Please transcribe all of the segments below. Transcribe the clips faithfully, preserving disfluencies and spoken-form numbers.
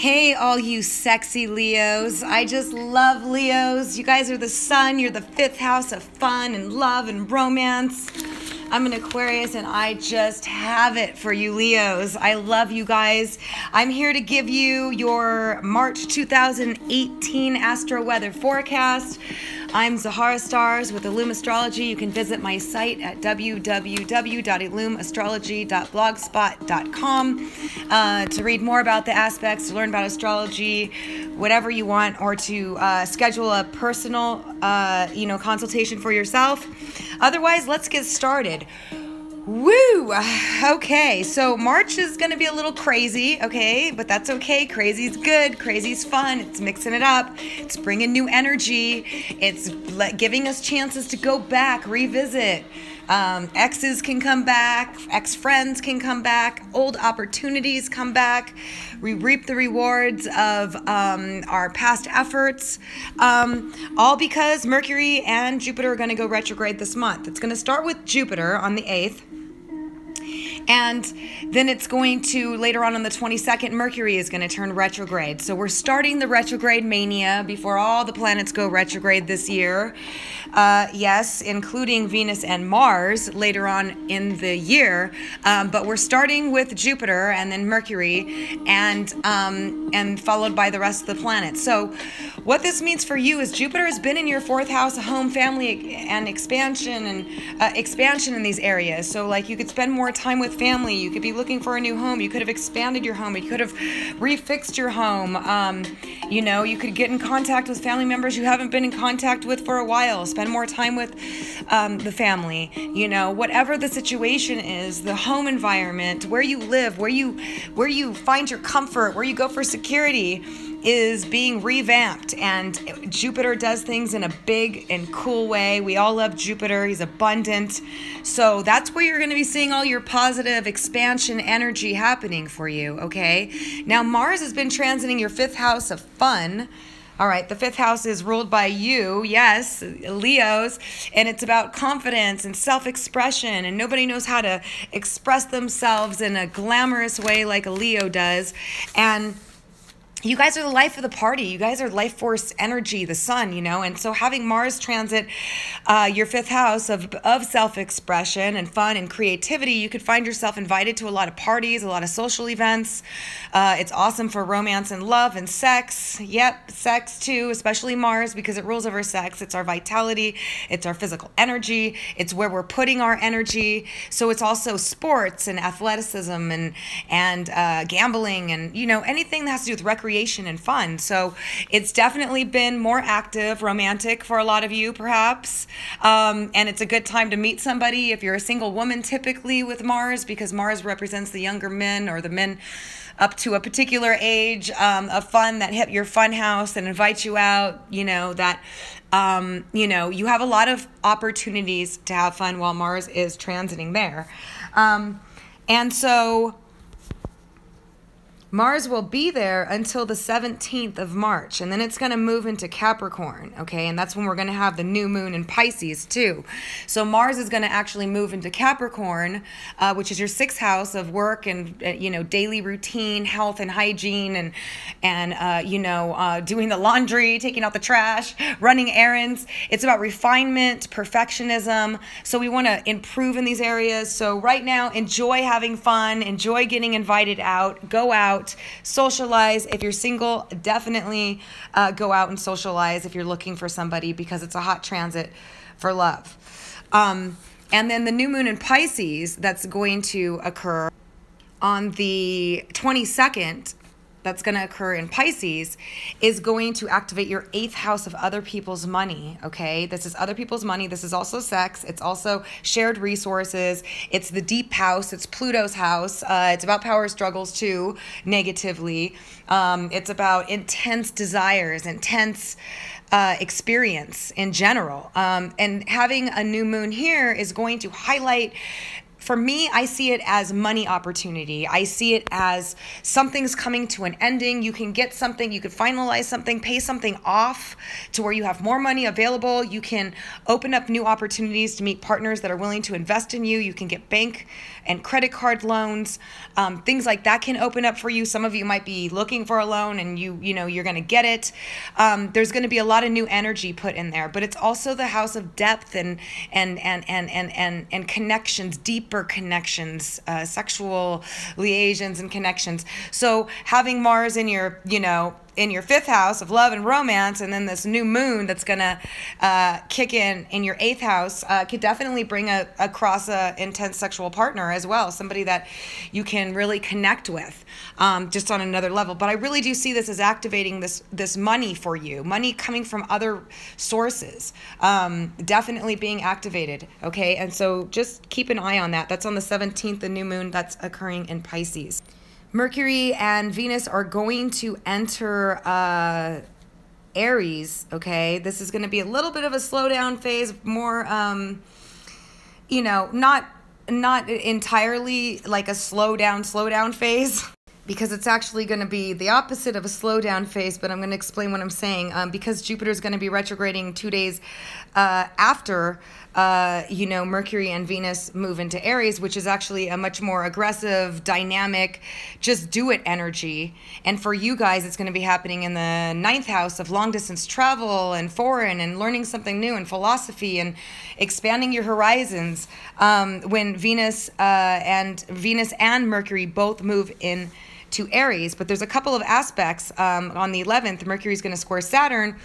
Hey, all you sexy Leos. I just love Leos. You guys are the sun. You're the fifth house of fun and love and romance. I'm an Aquarius and I just have it for you Leos. I love you guys. I'm here to give you your March two thousand eighteen Astro Weather Forecast. I'm Zahara Stars with Illume Astrology. You can visit my site at w w w dot illume astrology dot blogspot dot com uh, to read more about the aspects, to learn about astrology, whatever you want, or to uh, schedule a personal uh, you know, consultation for yourself. Otherwise, let's get started. Woo! Okay, so March is going to be a little crazy, okay? But that's okay. Crazy's good. Crazy's fun. It's mixing it up. It's bringing new energy. It's giving us chances to go back, revisit. Um, exes can come back. Ex-friends can come back. Old opportunities come back. We reap the rewards of um, our past efforts. Um, all because Mercury and Jupiter are going to go retrograde this month. It's going to start with Jupiter on the eighth. And then it's going to, later on on the twenty-second, Mercury is going to turn retrograde. So we're starting the retrograde mania before all the planets go retrograde this year. Uh, yes, including Venus and Mars later on in the year. Um, but we're starting with Jupiter and then Mercury and, um, and followed by the rest of the planets. So what this means for you is Jupiter has been in your fourth house, home, family, and expansion and uh, expansion in these areas. So like you could spend more time with family, you could be looking for a new home, you could have expanded your home, you could have refixed your home, um, you know, you could get in contact with family members you haven't been in contact with for a while, spend more time with um, the family, you know, whatever the situation is, the home environment, where you live, where you, where you find your comfort, where you go for security is being revamped, and Jupiter does things in a big and cool way. We all love Jupiter. He's abundant. So that's where you're going to be seeing all your positive expansion energy happening for you, okay? Now, Mars has been transiting your fifth house of fun. All right, the fifth house is ruled by you, yes, Leos, and it's about confidence and self-expression, and nobody knows how to express themselves in a glamorous way like a Leo does, and you guys are the life of the party. You guys are life force energy, the sun, you know? And so having Mars transit uh, your fifth house of, of self-expression and fun and creativity, you could find yourself invited to a lot of parties, a lot of social events. Uh, it's awesome for romance and love and sex. Yep, sex too, especially Mars because it rules over sex. It's our vitality. It's our physical energy. It's where we're putting our energy. So it's also sports and athleticism and, and uh, gambling and, you know, anything that has to do with recreation creation and fun. So it's definitely been more active, romantic for a lot of you perhaps. Um, and it's a good time to meet somebody if you're a single woman typically with Mars because Mars represents the younger men or the men up to a particular age um, of fun that hit your fun house and invite you out, you know, that Um, you know, you have a lot of opportunities to have fun while Mars is transiting there. Um, and so Mars will be there until the seventeenth of March, and then it's going to move into Capricorn, okay? And that's when we're going to have the new moon in Pisces, too. So Mars is going to actually move into Capricorn, uh, which is your sixth house of work and, uh, you know, daily routine, health and hygiene, and, and uh, you know, uh, doing the laundry, taking out the trash, running errands. It's about refinement, perfectionism. So we want to improve in these areas. So right now, enjoy having fun. Enjoy getting invited out. Go out. Socialize. If you're single, definitely uh, go out and socialize if you're looking for somebody because it's a hot transit for love. Um, and then the new moon in Pisces that's going to occur on the twenty-second, that's going to occur in Pisces, is going to activate your eighth house of other people's money, okay? This is other people's money. This is also sex. It's also shared resources. It's the deep house. It's Pluto's house. Uh, it's about power struggles, too, negatively. Um, it's about intense desires, intense Uh, experience in general. Um, and having a new moon here is going to highlight For me, I see it as money opportunity. I see it as something's coming to an ending. You can get something, you can finalize something, pay something off to where you have more money available. You can open up new opportunities to meet partners that are willing to invest in you. You can get bank and credit card loans. Um, things like that can open up for you. Some of you might be looking for a loan and you, you know, you're going to get it. Um, there's going to be a lot of new energy put in there, but it's also the house of depth and, and, and, and, and, and, and connections, deep connections, uh, sexual liaisons and connections. So having Mars in your, you know, in your fifth house of love and romance, and then this new moon that's going to uh, kick in in your eighth house uh, could definitely bring a, across a intense sexual partner as well, somebody that you can really connect with um, just on another level. But I really do see this as activating this, this money for you, money coming from other sources, um, definitely being activated, okay? And so just keep an eye on that. That's on the seventeenth, the new moon that's occurring in Pisces. Mercury and Venus are going to enter uh, Aries, okay? This is going to be a little bit of a slowdown phase, more, um, you know, not, not entirely like a slowdown, slowdown phase. Because it's actually going to be the opposite of a slowdown phase, but I'm going to explain what I'm saying. Um, because Jupiter is going to be retrograding two days uh, after, uh, you know, Mercury and Venus move into Aries, which is actually a much more aggressive, dynamic, just do it energy. And for you guys, it's going to be happening in the ninth house of long distance travel and foreign and learning something new and philosophy and expanding your horizons um, when Venus uh, and Venus and Mercury both move in to Aries. But there's a couple of aspects. Um, on the eleventh, Mercury is going to square Saturn,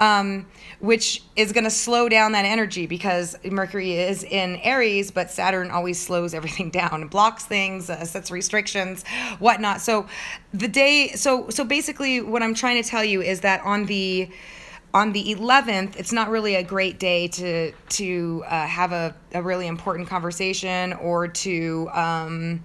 um, which is going to slow down that energy because Mercury is in Aries, but Saturn always slows everything down, blocks things, uh, sets restrictions, whatnot. So the day, so so basically, what I'm trying to tell you is that on the on the eleventh, it's not really a great day to to uh, have a, a really important conversation or to. Um,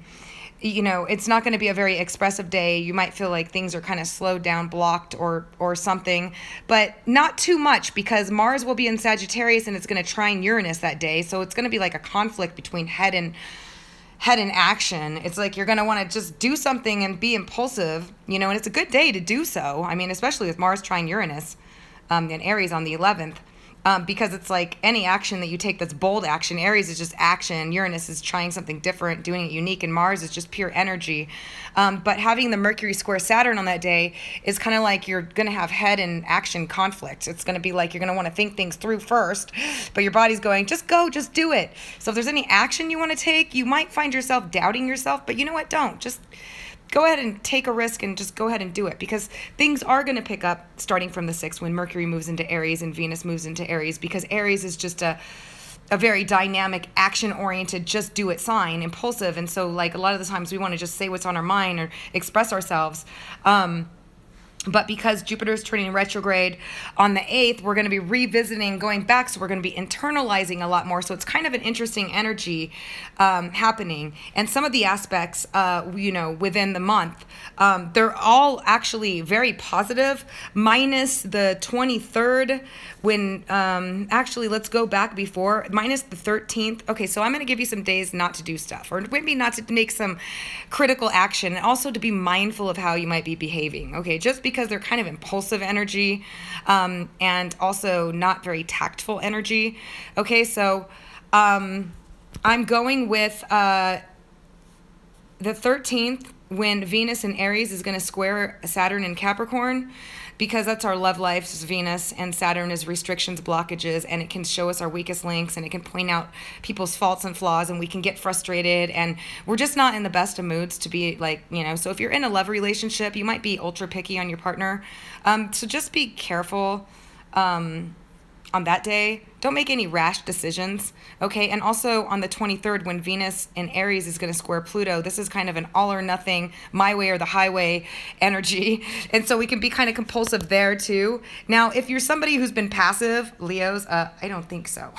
You know, it's not going to be a very expressive day. You might feel like things are kind of slowed down, blocked, or or something, but not too much because Mars will be in Sagittarius and it's going to trine Uranus that day. So it's going to be like a conflict between head and head and action. It's like you're going to want to just do something and be impulsive, you know, and it's a good day to do so. I mean, especially with Mars trine Uranus um, and Aries on the eleventh. Um, because it's like any action that you take that's bold action. Aries is just action. Uranus is trying something different, doing it unique. And Mars is just pure energy. Um, but having the Mercury square Saturn on that day is kind of like you're going to have head and action conflict. It's going to be like you're going to want to think things through first. But your body's going, just go, just do it. So if there's any action you want to take, you might find yourself doubting yourself. But you know what? Don't. Just go ahead and take a risk and just go ahead and do it because things are going to pick up starting from the sixth when Mercury moves into Aries and Venus moves into Aries because Aries is just a, a very dynamic, action-oriented, just-do-it sign, impulsive. And so, like, a lot of the times we want to just say what's on our mind or express ourselves. Um, but because Jupiter's turning retrograde on the eighth, we're going to be revisiting, going back, so we're going to be internalizing a lot more. So it's kind of an interesting energy um, happening. And some of the aspects, uh, you know, within the month, um, they're all actually very positive, minus the twenty-third when, um, actually, let's go back before, minus the thirteenth. Okay, so I'm going to give you some days not to do stuff, or maybe not to make some critical action, and also to be mindful of how you might be behaving, okay? Just because because they're kind of impulsive energy um, and also not very tactful energy. Okay, so um, I'm going with uh, the thirteenth when Venus in Aries is going to square Saturn in Capricorn because that's our love life, is Venus, and Saturn is restrictions, blockages, and it can show us our weakest links and it can point out people's faults and flaws and we can get frustrated and we're just not in the best of moods to be like, you know, so if you're in a love relationship, you might be ultra picky on your partner. Um, so just be careful um, on that day. Don't make any rash decisions, okay? And also on the twenty-third, when Venus in Aries is going to square Pluto, this is kind of an all or nothing, my way or the highway energy. And so we can be kind of compulsive there too. Now, if you're somebody who's been passive, Leos, uh, I don't think so.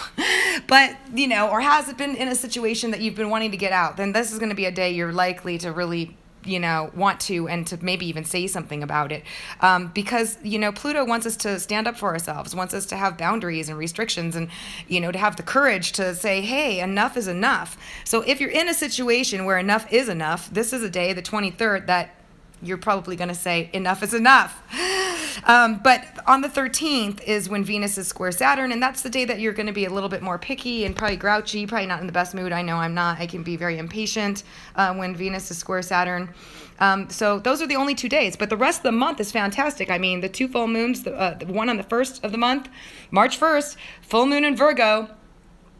But, you know, or has been in a situation that you've been wanting to get out, then this is going to be a day you're likely to really you know, want to, and to maybe even say something about it. Um, because, you know, Pluto wants us to stand up for ourselves, wants us to have boundaries and restrictions and, you know, to have the courage to say, hey, enough is enough. So if you're in a situation where enough is enough, this is a day, the twenty-third, that you're probably going to say enough is enough. Um, but on the thirteenth is when Venus is square Saturn, and that's the day that you're going to be a little bit more picky and probably grouchy, probably not in the best mood. I know I'm not. I can be very impatient uh, when Venus is square Saturn. Um, so those are the only two days, but the rest of the month is fantastic. I mean, the two full moons, the, uh, the one on the first of the month, March first, full moon in Virgo.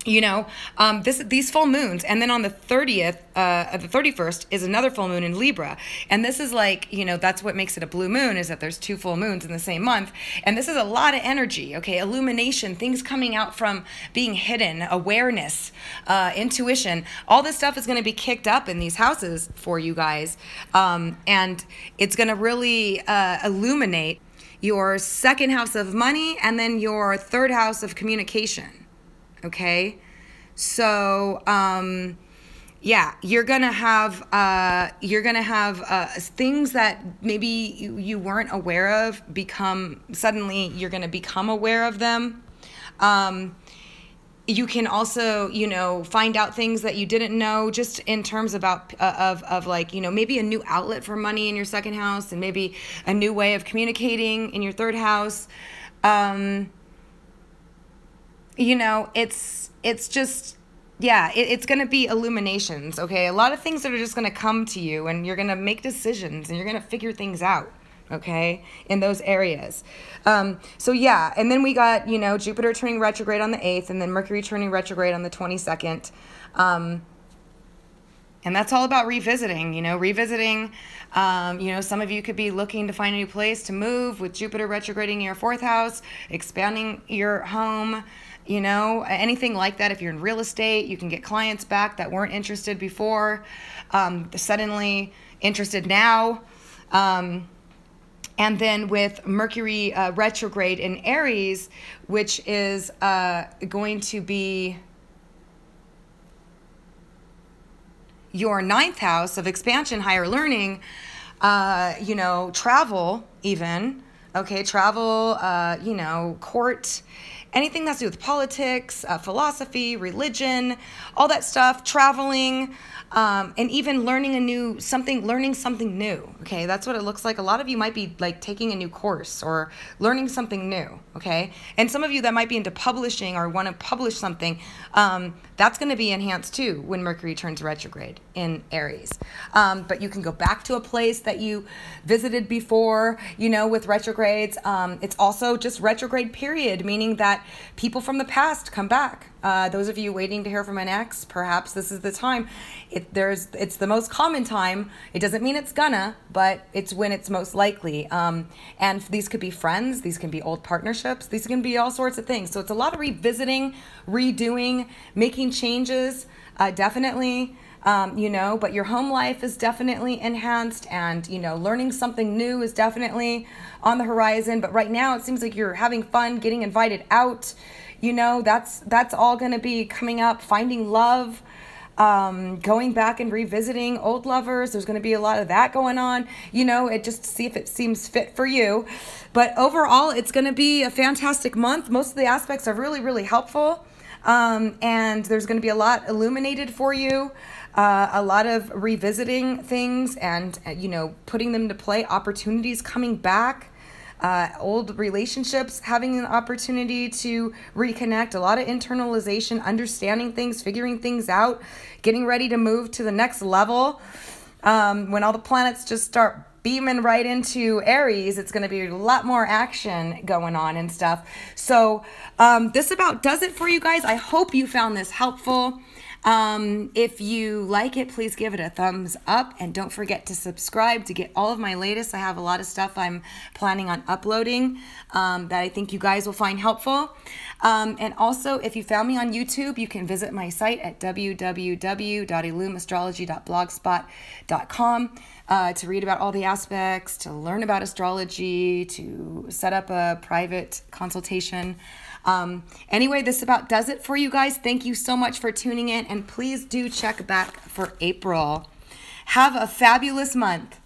You know, um, this, these full moons. And then on the thirtieth, uh, the thirty-first is another full moon in Libra. And this is like, you know, that's what makes it a blue moon, is that there's two full moons in the same month. And this is a lot of energy, okay? Illumination, things coming out from being hidden, awareness, uh, intuition. All this stuff is going to be kicked up in these houses for you guys. Um, and it's going to really uh, illuminate your second house of money and then your third house of communication. Okay, so um, yeah, you're gonna have uh, you're gonna have uh, things that maybe you, you weren't aware of become suddenly you're gonna become aware of them. Um, you can also, you know, find out things that you didn't know, just in terms about uh, of, of like, you know, maybe a new outlet for money in your second house, and maybe a new way of communicating in your third house. Um, You know, it's it's just, yeah, it, it's going to be illuminations, okay? A lot of things that are just going to come to you, and you're going to make decisions, and you're going to figure things out, okay, in those areas. Um, so, yeah, and then we got, you know, Jupiter turning retrograde on the eighth, and then Mercury turning retrograde on the twenty-second. Um And that's all about revisiting, you know, revisiting, um, you know, some of you could be looking to find a new place to move with Jupiter retrograding in your fourth house, expanding your home, you know, anything like that. If you're in real estate, you can get clients back that weren't interested before, um, suddenly interested now. Um, and then with Mercury uh, retrograde in Aries, which is uh, going to be your ninth house of expansion, higher learning, uh, you know, travel even, okay, travel, uh, you know, court, anything that's to do with politics, uh, philosophy, religion, all that stuff, traveling, um, and even learning a new something, learning something new, okay? That's what it looks like. A lot of you might be like taking a new course or learning something new, okay? And some of you that might be into publishing or want to publish something, um, that's going to be enhanced too when Mercury turns retrograde in Aries. Um, but you can go back to a place that you visited before, you know, with retrogrades. Um, it's also just retrograde period, meaning that people from the past come back. Uh, those of you waiting to hear from an ex, perhaps this is the time. It, there's, it's the most common time. It doesn't mean it's gonna, but it's when it's most likely. Um, and these could be friends. These can be old partnerships. These can be all sorts of things. So it's a lot of revisiting, redoing, making changes, uh, definitely. Um, you know, but your home life is definitely enhanced, and, you know, learning something new is definitely on the horizon. But right now it seems like you're having fun, getting invited out, you know, that's, that's all going to be coming up, finding love, um, going back and revisiting old lovers. There's going to be a lot of that going on, you know, it just see if it seems fit for you. But overall, it's going to be a fantastic month. Most of the aspects are really, really helpful. Um, and there's going to be a lot illuminated for you, uh, a lot of revisiting things and, you know, putting them to play, opportunities coming back, uh, old relationships, having an opportunity to reconnect, a lot of internalization, understanding things, figuring things out, getting ready to move to the next level. Um, when all the planets just start beaming right into Aries, it's going to be a lot more action going on and stuff. So um, this about does it for you guys. I hope you found this helpful. Um, if you like it, please give it a thumbs up, and don't forget to subscribe to get all of my latest. I have a lot of stuff I'm planning on uploading um, that I think you guys will find helpful. Um, and also, if you found me on YouTube, you can visit my site at w w w dot illume astrology dot blogspot dot com. Uh, to read about all the aspects, to learn about astrology, to set up a private consultation. Um, anyway, this about does it for you guys. Thank you so much for tuning in, and please do check back for April. Have a fabulous month.